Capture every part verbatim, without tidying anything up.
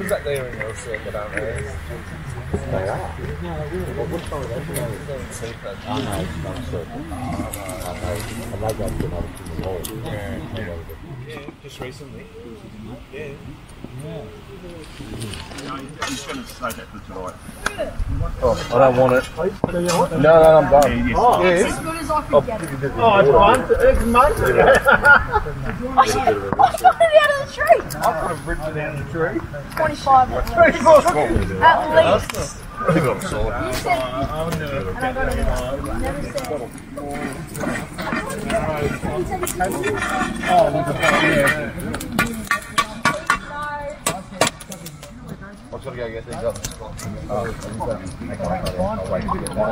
Who's that there in the circle about there? They are. No, really. What would call it? I know, it's not a circle. I know. I know that's been up to the Lord. Yeah, just recently. Yeah. Yeah. I'm just going to say that for tonight. Oh, I don't want it. No, no, I'm done. Oh, yes. As good as I can get it. Oh, it's fine. It's amazing. I should have ripped it out of the tree. I could have ripped it out of the tree. twenty-five. At least. I think I'm solid. You said, and I got it. Never said. Oh, look at that. I've got to go get these other spots. Oh, okay. I'll wait to get that.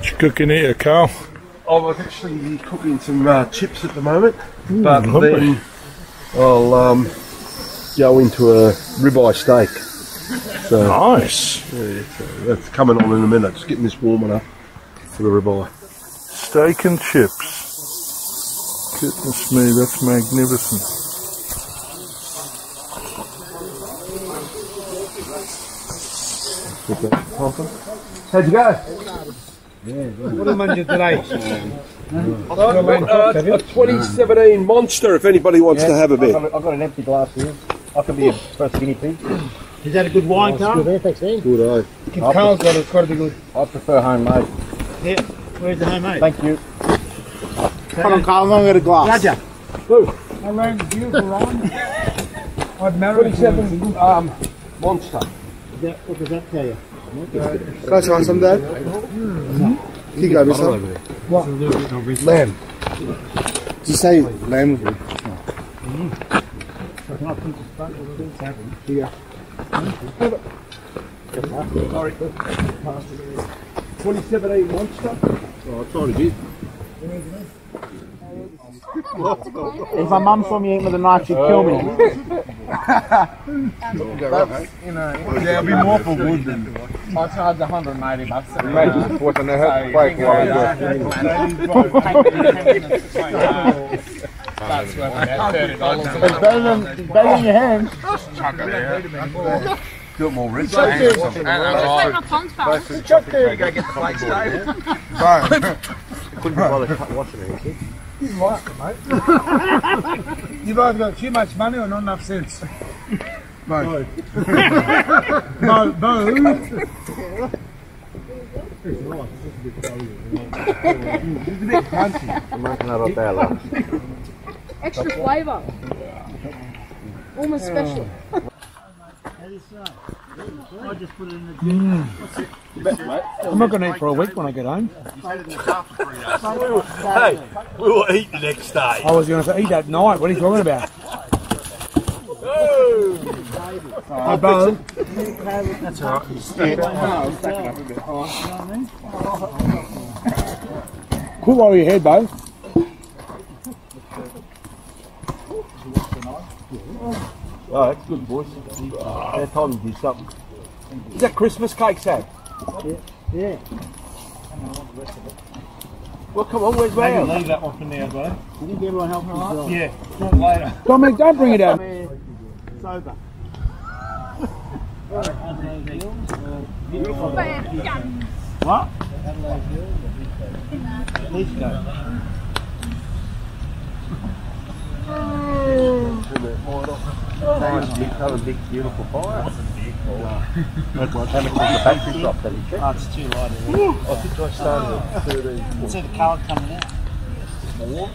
What you cooking here, Carl? I'm actually cooking some uh, chips at the moment, mm, but lovely. Then I'll um, go into a ribeye steak. So, nice. Yeah, so that's coming on in a minute. Just getting this warming up for the ribeye. Steak and chips. Goodness me, that's magnificent. How'd you go? What am I doing today? A twenty seventeen Monster, if anybody wants yeah, to have a bit. I've got an empty glass here. I could be a first guinea pig. Is that a good wine, oh, Carl? Good, thanks, man. Good, eh? Carl's got it, it's got to be good. I prefer homemade. Yeah, where's the homemade? Thank you. Come on, Carl, I'm going to get a glass. Roger. Woo. I rang a beautiful one. I'd married twenty-seven um, Monster. That, what does that tell you? Can I try some, Dad? Mm-hmm. You go, Mister. What? Lamb. Did you say lamb with me? Here you go. twenty seventeen Monster. Oh, I tried a bit. If my mum saw me eating with a knife, she'd kill me. That's, you know, yeah, it'd be more for wood than. I charge one hundred eighty bucks. Imagine what an effort break was. That's worth about thirty dollars. It's better than, better than your hands. Chuck it out. Got more ribs. Chuck it. It's like my tongue's fast. Chuck it. Go get the plates, Dave. Couldn't be bothered watching it, kid. You like it, mate. You've either got too much money or not enough sense. Mo. Mo. Mo. It's nice. It's a bit crunchy. I'm making that up there, lad. Extra flavour. Almost special. I just put it in the tin. I'm not going to eat for a week when I get home. Hey, we will eat the next day. I was going to say, eat that night. What are you talking about? Hi, Bo. That's all right. Cool while you're here, Bo. Oh, that's good, boys. They're time to do something. Is that Christmas cake, Sam? Yeah. Yeah. Well, come on, where's Ray? Leave that one for now, bro. You think everyone helped us? Yeah. Later. Dominic, don't bring it out. It's over. Beautiful. What? Let's go. Nice big, another big, beautiful fire. Wasn't big. That's what happened to the battery drop that he checked. Oh, it's too light. I think I started at thirteen. Let's see the colour coming out. More.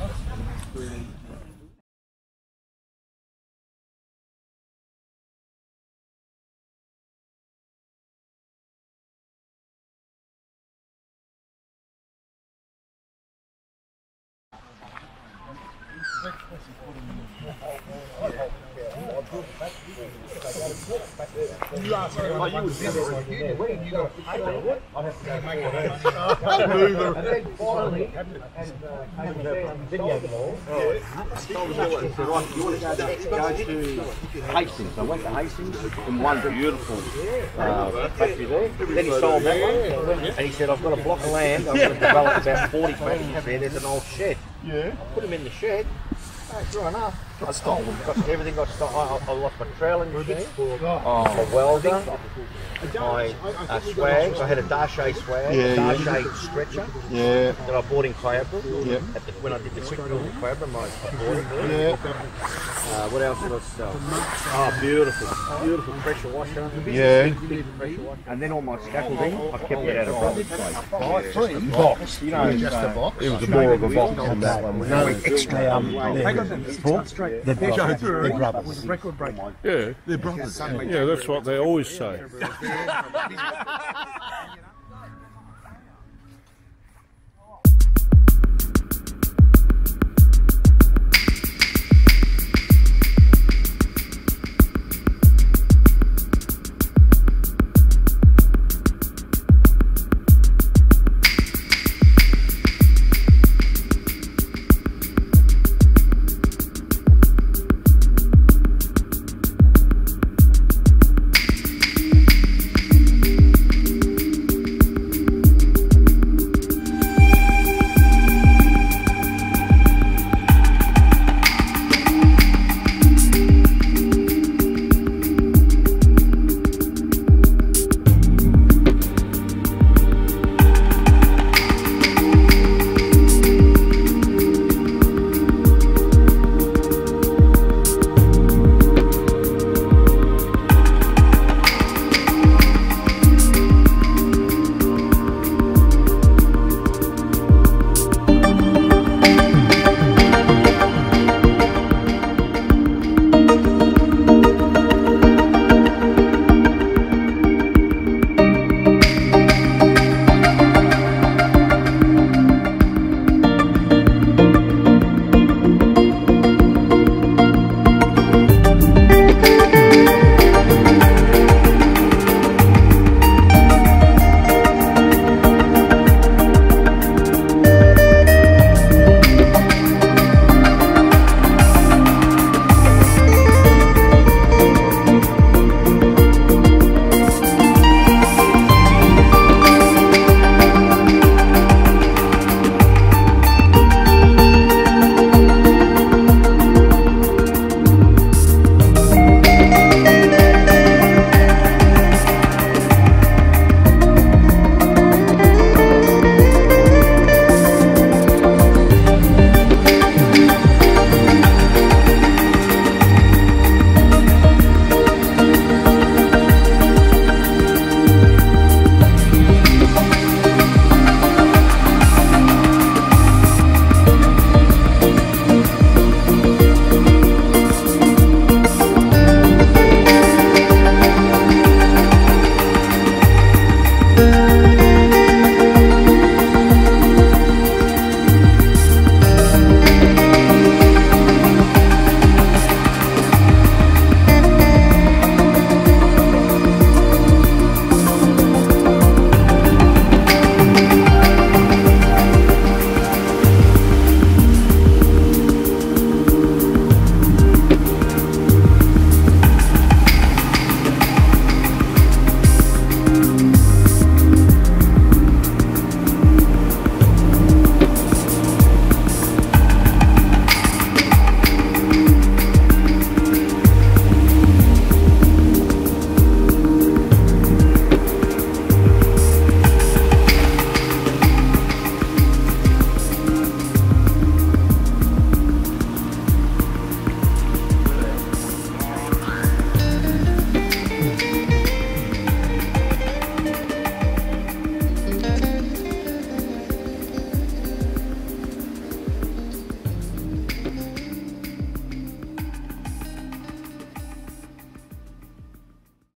It's You asked me why you would be there. When did you go? I said, I have to go make it. I'm a mover. And then finally, I had a video ball. I stole the ball and said, right, you want to go to Hastings. I went to Hastings in one beautiful factory there. Then he sold that one. And he said, I've got a block of land. I'm going to develop about forty factories there. There's an old shed. Yeah. I put him in the shed. Oh, sure enough. Got stolen. Got, everything got stolen. I, I lost my trailing machine. Oh, a welder. I, uh, swags. I had a Darche swag. Yeah, a Darche yeah. stretcher. Yeah. That I bought in Kyabra. Yeah. At the, when I did the quick build in Kyabra, my I bought it there. Yeah. Uh, what else did I sell? Oh, beautiful. Beautiful pressure washer. Yeah. Big, big pressure washer. And then all my scaffolding, I kept it out of Robin's place. Oh, three? Box. You know, just a box. It was more of a box than that one. No extra. Um, Straight. They're brothers. They're brothers. Record break. Yeah, they're brothers. Yeah, that's what they always say.